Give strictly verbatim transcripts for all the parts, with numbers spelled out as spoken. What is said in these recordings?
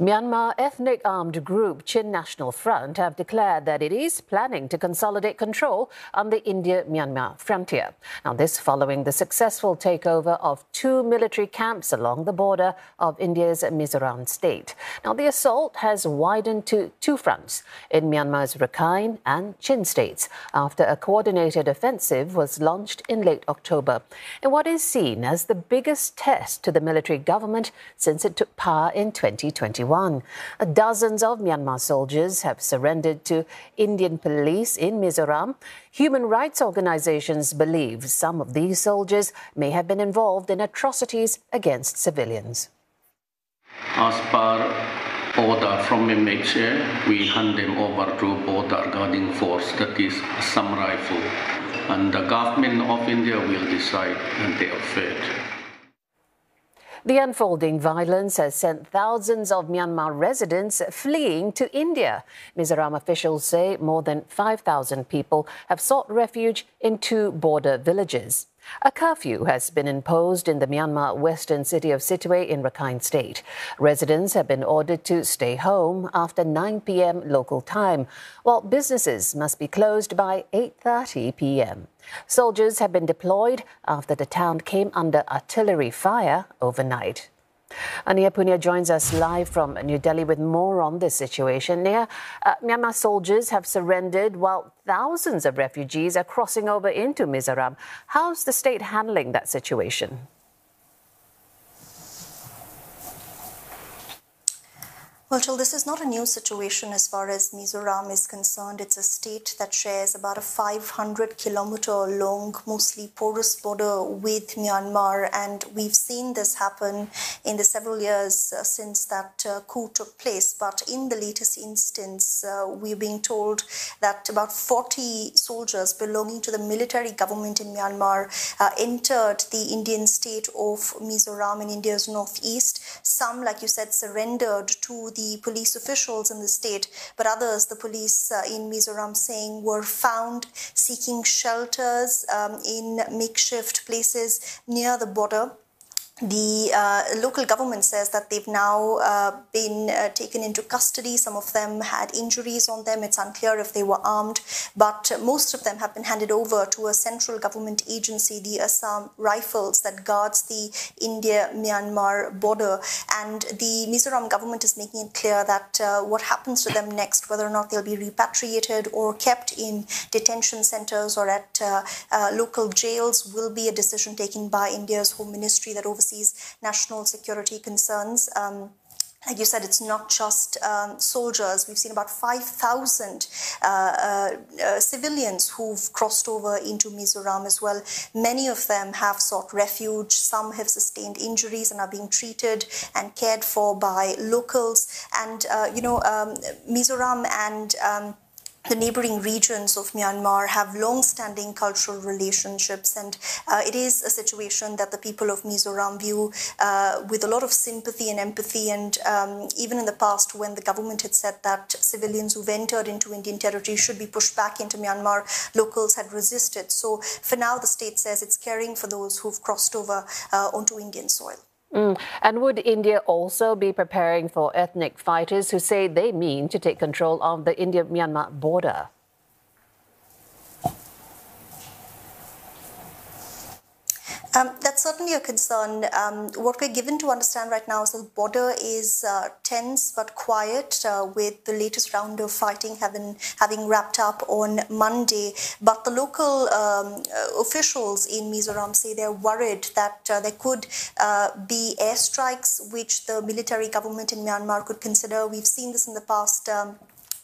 Myanmar ethnic armed group Chin National Front have declared that it is planning to consolidate control on the India-Myanmar frontier. Now, this following the successful takeover of two military camps along the border of India's Mizoram state. Now, the assault has widened to two fronts in Myanmar's Rakhine and Chin states after a coordinated offensive was launched in late October, in what is seen as the biggest test to the military government since it took power in twenty twenty-one. Dozens of Myanmar soldiers have surrendered to Indian police in Mizoram. Human rights organizations believe some of these soldiers may have been involved in atrocities against civilians. As per order from M H A, we hand them over to border guarding force, that is Assam Rifles, and the government of India will decide their fate. The unfolding violence has sent thousands of Myanmar residents fleeing to India. Mizoram officials say more than five thousand people have sought refuge in two border villages. A curfew has been imposed in the Myanmar western city of Sittwe in Rakhine state. Residents have been ordered to stay home after nine p m local time, while businesses must be closed by eight thirty p m Soldiers have been deployed after the town came under artillery fire overnight. Ania Punia joins us live from New Delhi with more on this situation. Nia, uh, Myanmar soldiers have surrendered while thousands of refugees are crossing over into Mizoram. How's the state handling that situation? Well, Jill, this is not a new situation as far as Mizoram is concerned. It's a state that shares about a five hundred kilometer long, mostly porous border with Myanmar, and we've seen this happen in the several years uh, since that uh, coup took place. But in the latest instance, uh, we're being told that about forty soldiers belonging to the military government in Myanmar uh, entered the Indian state of Mizoram in India's northeast. Some, like you said, surrendered to the The police officials in the state, but others, the police uh, in Mizoram saying, were found seeking shelters um, in makeshift places near the border. The uh, local government says that they've now uh, been uh, taken into custody. Some of them had injuries on them. It's unclear if they were armed, but most of them have been handed over to a central government agency, the Assam Rifles, that guards the India-Myanmar border. And the Mizoram government is making it clear that uh, what happens to them next, whether or not they'll be repatriated or kept in detention centers or at uh, uh, local jails, will be a decision taken by India's Home Ministry that oversees national security concerns. Um Like you said, it's not just um, soldiers. We've seen about five thousand uh, uh, uh, civilians who've crossed over into Mizoram as well. Many of them have sought refuge. Some have sustained injuries and are being treated and cared for by locals. And, uh, you know, um, Mizoram and um, the neighboring regions of Myanmar have long-standing cultural relationships, and uh, it is a situation that the people of Mizoram view uh, with a lot of sympathy and empathy. And um, even in the past, when the government had said that civilians who've entered into Indian territory should be pushed back into Myanmar, locals had resisted. So for now, the state says it's caring for those who've crossed over uh, onto Indian soil. Mm. And would India also be preparing for ethnic fighters who say they mean to take control of the India-Myanmar border? Um, that's certainly a concern. Um, what we're given to understand right now is that the border is uh, tense but quiet, uh, with the latest round of fighting having, having wrapped up on Monday. But the local um, officials in Mizoram say they're worried that uh, there could uh, be airstrikes, which the military government in Myanmar could consider. We've seen this in the past. Um,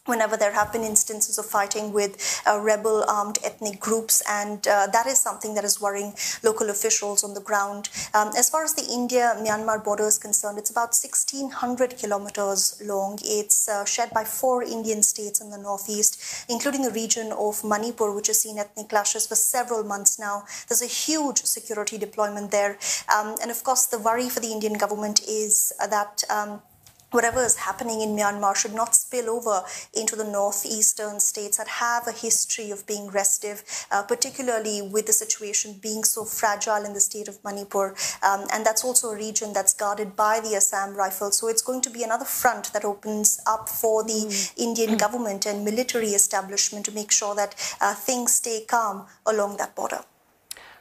whenever there have been instances of fighting with uh, rebel armed ethnic groups, and uh, that is something that is worrying local officials on the ground. Um, as far as the India-Myanmar border is concerned, it's about sixteen hundred kilometers long. It's uh, shared by four Indian states in the northeast, including the region of Manipur, which has seen ethnic clashes for several months now. There's a huge security deployment there. Um, and of course, the worry for the Indian government is that um, whatever is happening in Myanmar should not spill over into the northeastern states that have a history of being restive, uh, particularly with the situation being so fragile in the state of Manipur. Um, and that's also a region that's guarded by the Assam Rifles. So it's going to be another front that opens up for the mm. Indian government and military establishment to make sure that uh, things stay calm along that border.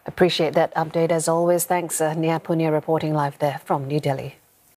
Appreciate that update as always. Thanks, uh, Nia Punia, reporting live there from New Delhi.